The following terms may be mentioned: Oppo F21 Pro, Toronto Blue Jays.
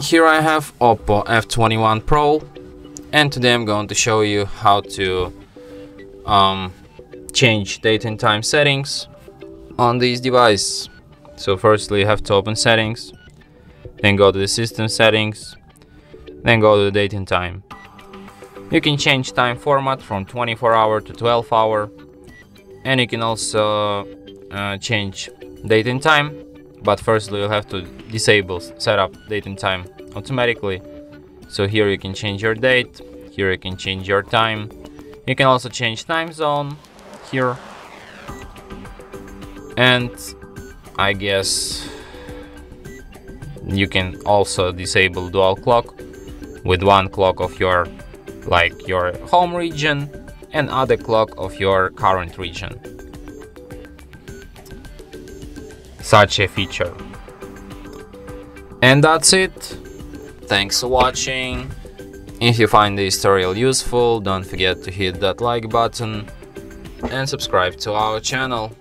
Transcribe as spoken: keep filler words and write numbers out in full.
Here I have Oppo F twenty-one Pro, and today I'm going to show you how to um, change date and time settings on this device. So firstly you have to open settings, then go to the system settings, then go to the date and time. You can change time format from twenty-four hour to twelve hour. And you can also uh, change date and time, but firstly you'll have to disable setup date and time automatically. So here you can change your date, here you can change your time. You can also change time zone here. And I guess you can also disable dual clock with one clock of your, like your home region, and other clock of your current region. Such a feature. And that's it. Thanks for watching. If you find this tutorial useful, don't forget to hit that like button and subscribe to our channel.